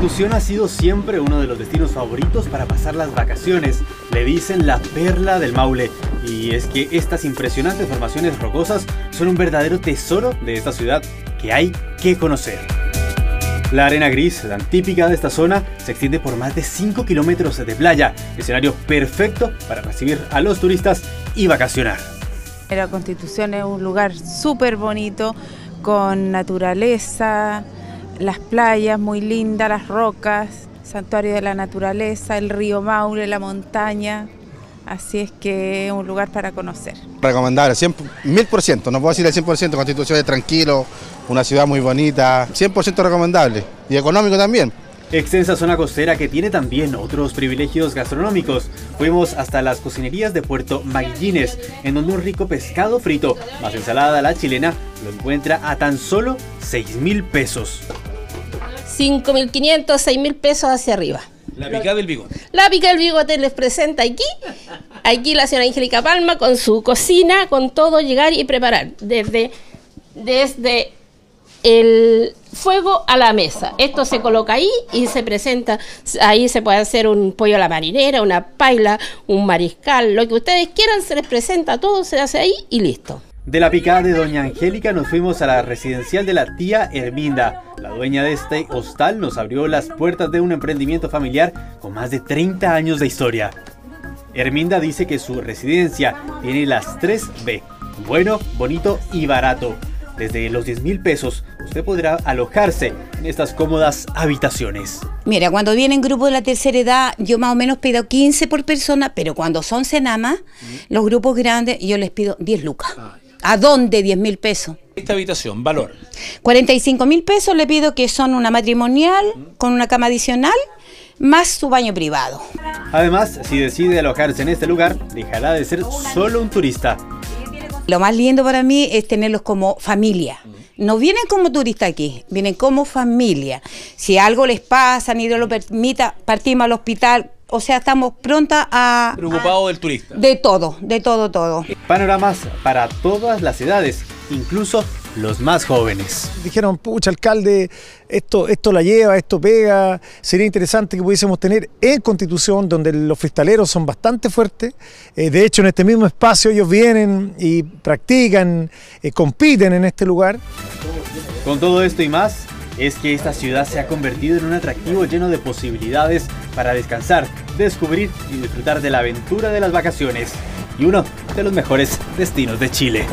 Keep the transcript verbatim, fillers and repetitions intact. Constitución ha sido siempre uno de los destinos favoritos para pasar las vacaciones. Le dicen la perla del Maule. Y es que estas impresionantes formaciones rocosas son un verdadero tesoro de esta ciudad que hay que conocer. La arena gris, tan típica de esta zona, se extiende por más de cinco kilómetros de playa, escenario perfecto para recibir a los turistas y vacacionar. La Constitución es un lugar súper bonito, con naturaleza, las playas muy lindas, las rocas, santuario de la naturaleza, el río Maule, la montaña. Así es que es un lugar para conocer. Recomendable, cien, mil por ciento, no puedo decir el cien por ciento, Constitución es tranquilo, una ciudad muy bonita, cien por ciento recomendable y económico también. Extensa zona costera que tiene también otros privilegios gastronómicos. Fuimos hasta las cocinerías de Puerto Maguillines, en donde un rico pescado frito, más ensalada a la chilena, lo encuentra a tan solo seis mil pesos. cinco mil quinientos, seis mil pesos hacia arriba. La picada del bigote. La picada del bigote les presenta aquí, aquí la señora Angélica Palma con su cocina, con todo, llegar y preparar, desde, desde el fuego a la mesa. Esto se coloca ahí y se presenta, ahí se puede hacer un pollo a la marinera, una paila, un mariscal, lo que ustedes quieran, se les presenta todo, se hace ahí y listo. De la picada de doña Angélica nos fuimos a la residencial de la tía Herminda. La dueña de este hostal nos abrió las puertas de un emprendimiento familiar con más de treinta años de historia. Herminda dice que su residencia tiene las tres be, bueno, bonito y barato. Desde los diez mil pesos usted podrá alojarse en estas cómodas habitaciones. Mira, cuando vienen grupos de la tercera edad, yo más o menos pido quince por persona, pero cuando son SENAMA, ¿Mm? los grupos grandes, yo les pido diez lucas. Ah. ¿A dónde diez mil pesos? Esta habitación, valor. cuarenta y cinco mil pesos le pido, que son una matrimonial con una cama adicional, más su baño privado. Además, si decide alojarse en este lugar, dejará de ser solo un turista. Lo más lindo para mí es tenerlos como familia. No vienen como turistas aquí, vienen como familia. Si algo les pasa, ni Dios lo permita, partimos al hospital. O sea, estamos prontas a... Preocupado a, del turista. De todo, de todo, todo. Panoramas para todas las edades, incluso los más jóvenes. Dijeron, pucha, alcalde, esto, esto la lleva, esto pega. Sería interesante que pudiésemos tener en Constitución, donde los fristaleros son bastante fuertes. Eh, de hecho, en este mismo espacio ellos vienen y practican, eh, compiten en este lugar. Con todo esto y más, es que esta ciudad se ha convertido en un atractivo lleno de posibilidades para descansar, descubrir y disfrutar de la aventura de las vacaciones. Y uno de los mejores destinos de Chile.